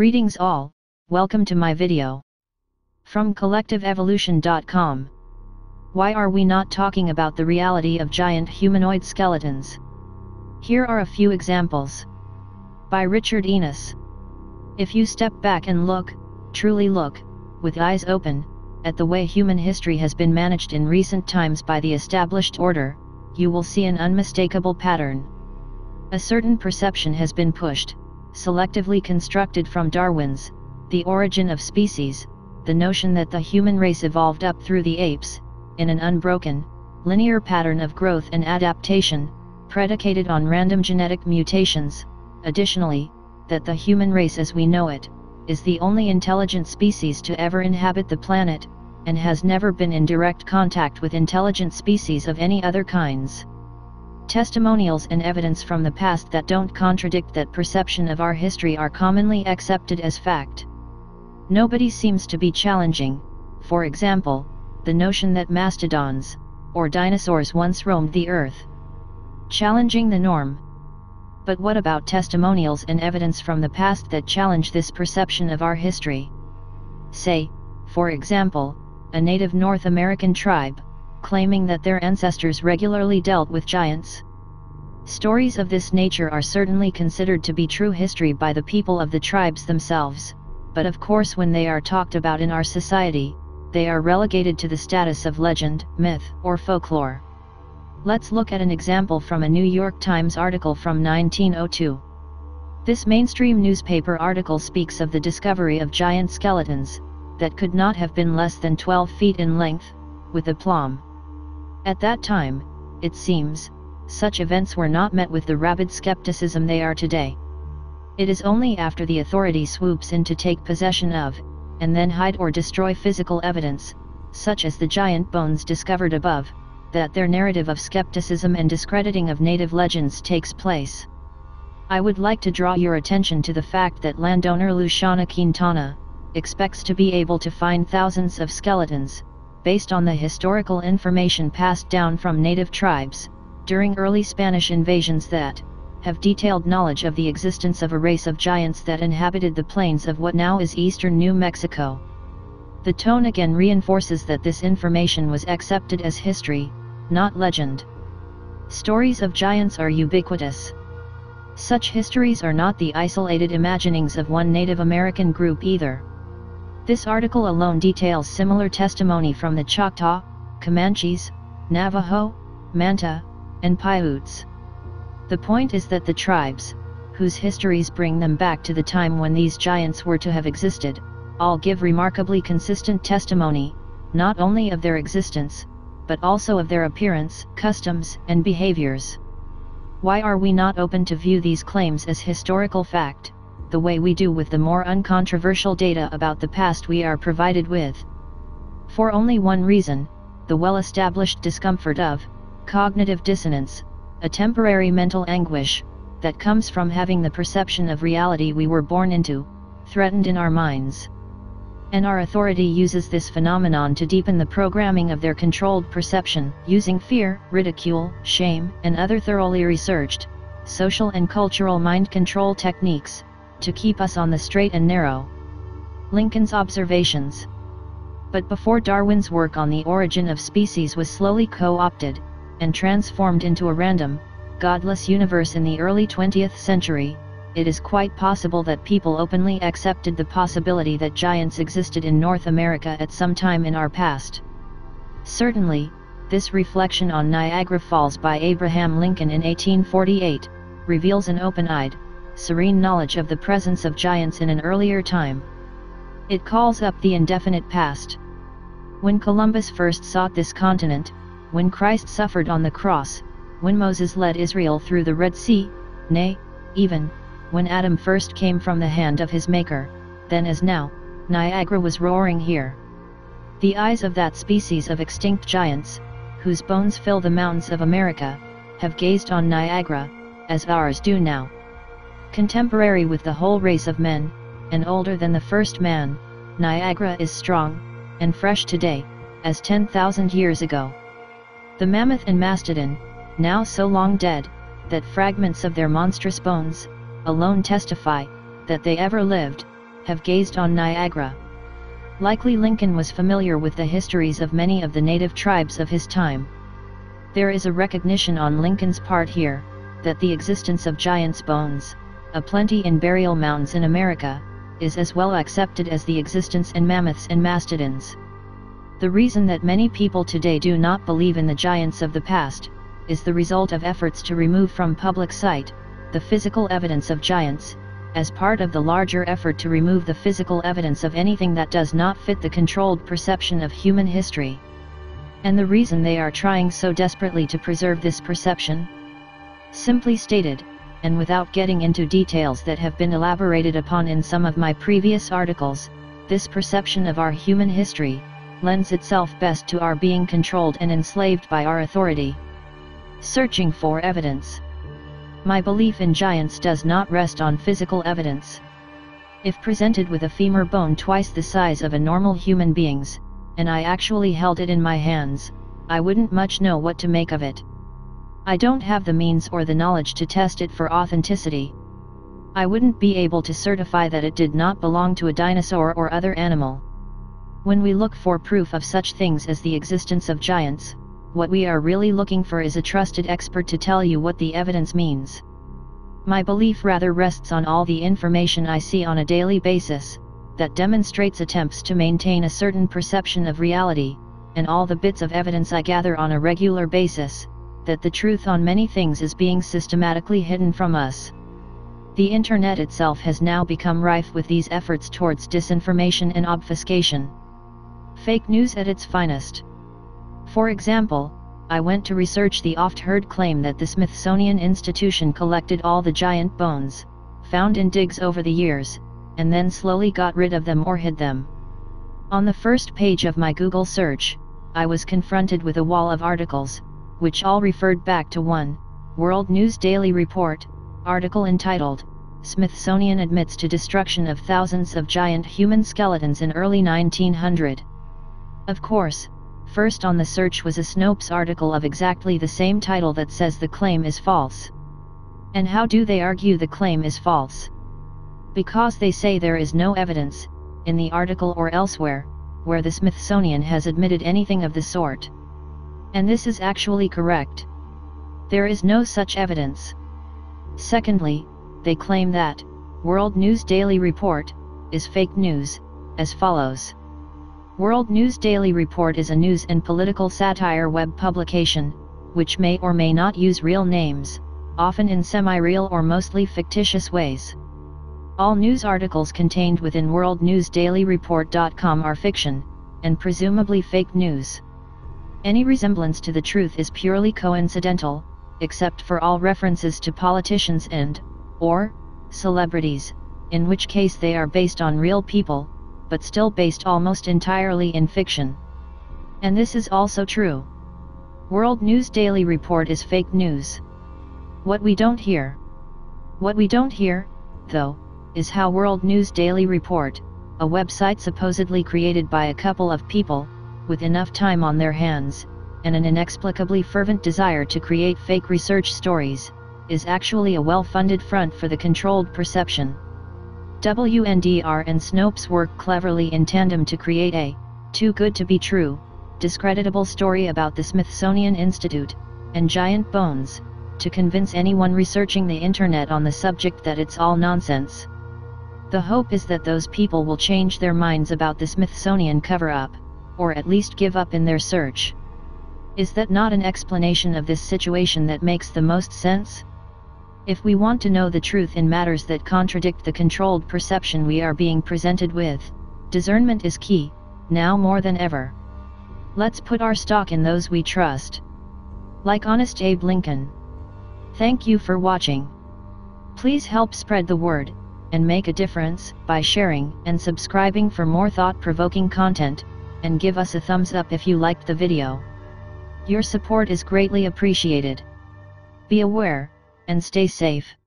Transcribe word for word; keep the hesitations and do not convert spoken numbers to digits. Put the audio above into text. Greetings all, welcome to my video. From collective evolution dot com. Why are we not talking about the reality of giant humanoid skeletons? Here are a few examples. By Richard Enos. If you step back and look, truly look, with eyes open, at the way human history has been managed in recent times by the established order, you will see an unmistakable pattern. A certain perception has been pushed, selectively constructed from Darwin's The Origin of Species, the notion that the human race evolved up through the apes, in an unbroken, linear pattern of growth and adaptation, predicated on random genetic mutations. Additionally, that the human race as we know it, is the only intelligent species to ever inhabit the planet, and has never been in direct contact with intelligent species of any other kinds. Testimonials and evidence from the past that don't contradict that perception of our history are commonly accepted as fact. Nobody seems to be challenging, for example, the notion that mastodons, or dinosaurs once roamed the earth. Challenging the norm. But what about testimonials and evidence from the past that challenge this perception of our history? Say, for example, a native North American tribe, claiming that their ancestors regularly dealt with giants. Stories of this nature are certainly considered to be true history by the people of the tribes themselves, but of course when they are talked about in our society, they are relegated to the status of legend, myth, or folklore. Let's look at an example from a New York Times article from nineteen oh two. This mainstream newspaper article speaks of the discovery of giant skeletons, that could not have been less than twelve feet in length, with aplomb. At that time, it seems, such events were not met with the rabid skepticism they are today. It is only after the authority swoops in to take possession of, and then hide or destroy physical evidence, such as the giant bones discovered above, that their narrative of skepticism and discrediting of native legends takes place. I would like to draw your attention to the fact that landowner Lushana Quintana, expects to be able to find thousands of skeletons, based on the historical information passed down from native tribes, during early Spanish invasions that, have detailed knowledge of the existence of a race of giants that inhabited the plains of what now is eastern New Mexico. The tone again reinforces that this information was accepted as history, not legend. Stories of giants are ubiquitous. Such histories are not the isolated imaginings of one Native American group either. This article alone details similar testimony from the Choctaw, Comanches, Navajo, Manta, and Paiutes. The point is that the tribes, whose histories bring them back to the time when these giants were to have existed, all give remarkably consistent testimony, not only of their existence, but also of their appearance, customs, and behaviors. Why are we not open to view these claims as historical fact, the way we do with the more uncontroversial data about the past we are provided with? For only one reason, the well-established discomfort of, cognitive dissonance, a temporary mental anguish, that comes from having the perception of reality we were born into, threatened in our minds. And our authority uses this phenomenon to deepen the programming of their controlled perception, using fear, ridicule, shame, and other thoroughly researched, social and cultural mind control techniques, to keep us on the straight and narrow. Lincoln's observations. But before Darwin's work on the origin of species was slowly co-opted, and transformed into a random, godless universe in the early twentieth century, it is quite possible that people openly accepted the possibility that giants existed in North America at some time in our past. Certainly, this reflection on Niagara Falls by Abraham Lincoln in eighteen forty-eight, reveals an open-eyed, serene knowledge of the presence of giants in an earlier time. It calls up the indefinite past. When Columbus first sought this continent, when Christ suffered on the cross, when Moses led Israel through the Red Sea, nay, even, when Adam first came from the hand of his maker, then as now, Niagara was roaring here. The eyes of that species of extinct giants, whose bones fill the mountains of America, have gazed on Niagara, as ours do now. Contemporary with the whole race of men, and older than the first man, Niagara is strong, and fresh today, as ten thousand years ago. The mammoth and mastodon, now so long dead, that fragments of their monstrous bones, alone testify, that they ever lived, have gazed on Niagara. Likely Lincoln was familiar with the histories of many of the native tribes of his time. There is a recognition on Lincoln's part here, that the existence of giants' bones, a plenty in burial mounds in America, is as well accepted as the existence in mammoths and mastodons. The reason that many people today do not believe in the giants of the past, is the result of efforts to remove from public sight, the physical evidence of giants, as part of the larger effort to remove the physical evidence of anything that does not fit the controlled perception of human history. And the reason they are trying so desperately to preserve this perception? Simply stated, and without getting into details that have been elaborated upon in some of my previous articles, this perception of our human history, lends itself best to our being controlled and enslaved by our authority. Searching for evidence. My belief in giants does not rest on physical evidence. If presented with a femur bone twice the size of a normal human being's, and I actually held it in my hands, I wouldn't much know what to make of it. I don't have the means or the knowledge to test it for authenticity. I wouldn't be able to certify that it did not belong to a dinosaur or other animal. When we look for proof of such things as the existence of giants, what we are really looking for is a trusted expert to tell you what the evidence means. My belief rather rests on all the information I see on a daily basis, that demonstrates attempts to maintain a certain perception of reality, and all the bits of evidence I gather on a regular basis, that the truth on many things is being systematically hidden from us. The internet itself has now become rife with these efforts towards disinformation and obfuscation. Fake news at its finest. For example, I went to research the oft-heard claim that the Smithsonian Institution collected all the giant bones, found in digs over the years, and then slowly got rid of them or hid them. On the first page of my Google search, I was confronted with a wall of articles, which all referred back to one, World News Daily Report, article entitled, "Smithsonian Admits to Destruction of Thousands of Giant Human Skeletons in Early nineteen hundred." Of course, first on the search was a Snopes article of exactly the same title that says the claim is false. And how do they argue the claim is false? Because they say there is no evidence, in the article or elsewhere, where the Smithsonian has admitted anything of the sort. And this is actually correct. There is no such evidence. Secondly, they claim that, World News Daily Report, is fake news, as follows. World News Daily Report is a news and political satire web publication, which may or may not use real names, often in semi-real or mostly fictitious ways. All news articles contained within world news daily report dot com are fiction, and presumably fake news. Any resemblance to the truth is purely coincidental, except for all references to politicians and, or, celebrities, in which case they are based on real people, but still based almost entirely in fiction. And this is also true. World News Daily Report is fake news. What we don't hear. What we don't hear, though, is how World News Daily Report, a website supposedly created by a couple of people, with enough time on their hands, and an inexplicably fervent desire to create fake research stories, is actually a well-funded front for the controlled perception. W N D R and Snopes work cleverly in tandem to create a, too good to be true, discreditable story about the Smithsonian Institute, and giant bones, to convince anyone researching the internet on the subject that it's all nonsense. The hope is that those people will change their minds about the Smithsonian cover-up, or at least give up in their search. Is that not an explanation of this situation that makes the most sense? If we want to know the truth in matters that contradict the controlled perception we are being presented with, discernment is key, now more than ever. Let's put our stock in those we trust. Like honest Abe Lincoln. Thank you for watching. Please help spread the word, and make a difference, by sharing and subscribing for more thought-provoking content, and give us a thumbs up if you liked the video. Your support is greatly appreciated. Be aware, and stay safe.